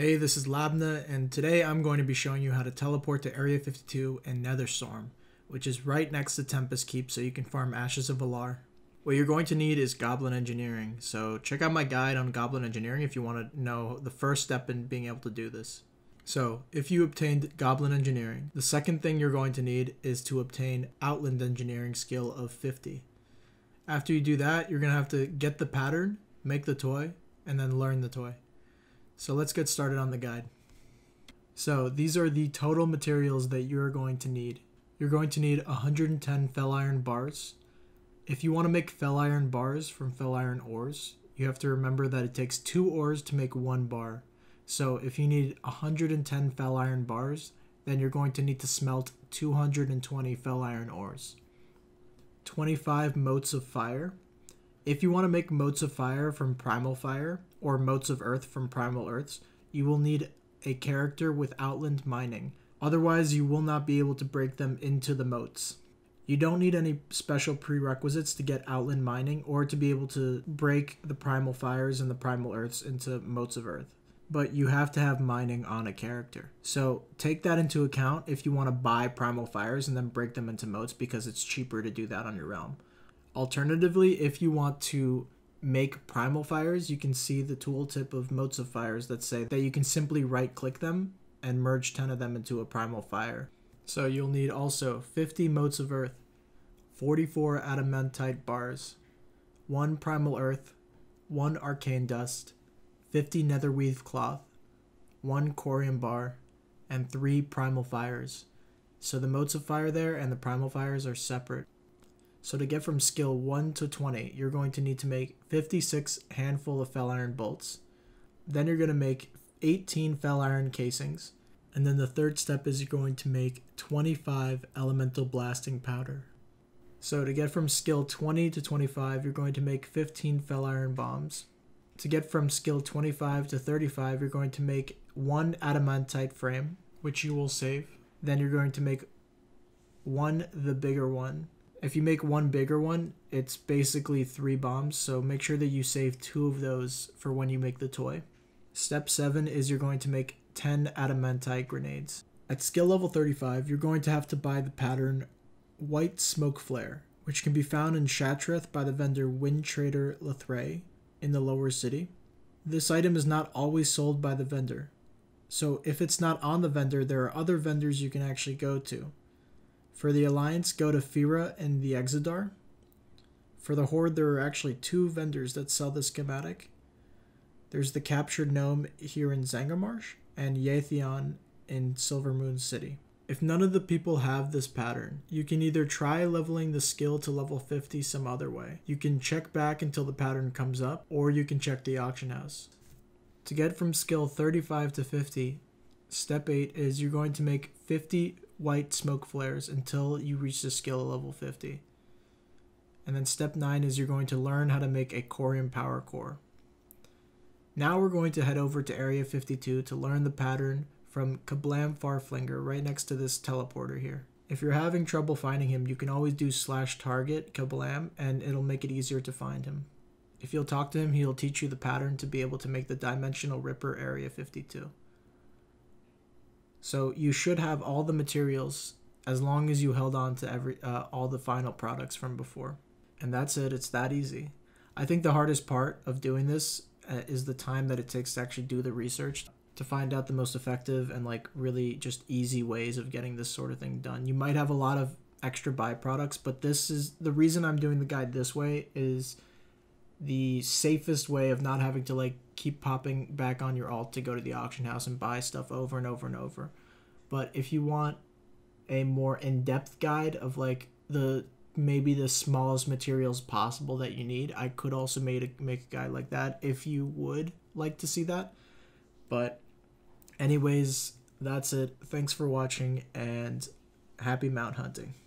Hey, this is Labna, and today I'm going to be showing you how to teleport to Area 52 and Netherstorm, which is right next to Tempest Keep, so you can farm Ashes of Al'ar. What you're going to need is Goblin Engineering, so check out my guide on Goblin Engineering if you want to know the first step in being able to do this. So, if you obtained Goblin Engineering, the second thing you're going to need is to obtain Outland Engineering skill of 50. After you do that, you're going to have to get the pattern, make the toy, and then learn the toy. So let's get started on the guide. So these are the total materials that you're going to need. You're going to need 110 Fel Iron bars. If you want to make Fel Iron bars from Fel Iron ores, you have to remember that it takes 2 ores to make 1 bar. So if you need 110 Fel Iron bars, then you're going to need to smelt 220 Fel Iron ores. 25 motes of fire. If you want to make motes of fire from primal fire, or motes of earth from primal earths, you will need a character with outland mining. Otherwise, you will not be able to break them into the motes. You don't need any special prerequisites to get outland mining or to be able to break the primal fires and the primal earths into motes of earth, but you have to have mining on a character. So take that into account if you want to buy primal fires and then break them into motes, because it's cheaper to do that on your realm. Alternatively, if you want to make primal fires, you can see the tooltip of motes of fires that say that you can simply right click them and merge 10 of them into a primal fire. So you'll need also 50 motes of earth, 44 adamantite bars, 1 primal earth, 1 arcane dust, 50 netherweave cloth, 1 corium bar, and 3 primal fires. So the motes of fire there and the primal fires are separate. So to get from skill 1 to 20, you're going to need to make 56 handful of Fel Iron bolts. Then you're going to make 18 Fel Iron casings. And then the third step is you're going to make 25 elemental blasting powder. So to get from skill 20 to 25, you're going to make 15 Fel Iron bombs. To get from skill 25 to 35, you're going to make 1 adamantite frame, which you will save. Then you're going to make 1, the bigger one. If you make 1 bigger one, it's basically 3 bombs, so make sure that you save 2 of those for when you make the toy. Step 7 is you're going to make 10 adamantite grenades. At skill level 35, you're going to have to buy the pattern White Smoke Flare, which can be found in Shattrath by the vendor Wind Trader Lathray in the Lower City. This item is not always sold by the vendor, so if it's not on the vendor, there are other vendors you can actually go to. For the Alliance, go to Fira and the Exodar. For the Horde, there are actually 2 vendors that sell this schematic. There's the Captured Gnome here in Zangamarsh, and Yatheon in Silvermoon City. If none of the people have this pattern, you can either try leveling the skill to level 50 some other way. You can check back until the pattern comes up, or you can check the auction house. To get from skill 35 to 50, step 8 is you're going to make 50 White Smoke Flares until you reach the skill level 50. And then step 9 is you're going to learn how to make a corium power core. Now we're going to head over to Area 52 to learn the pattern from Kablam Farflinger right next to this teleporter here. If you're having trouble finding him, you can always do /target Kablam and it'll make it easier to find him. If you'll talk to him, he'll teach you the pattern to be able to make the Dimensional Ripper Area 52. So you should have all the materials as long as you held on to all the final products from before. And that's it. It's that easy. I think the hardest part of doing this is the time that it takes to actually do the research to find out the most effective and really just easy ways of getting this sort of thing done. You might have a lot of extra byproducts, but this is the reason I'm doing the guide this way, is the safest way of not having to keep popping back on your alt to go to the auction house and buy stuff over and over and over. But if you want a more in-depth guide of maybe the smallest materials possible that you need, I could also make a guide like that if you would like to see that. But anyways, that's it. Thanks for watching and happy mount hunting.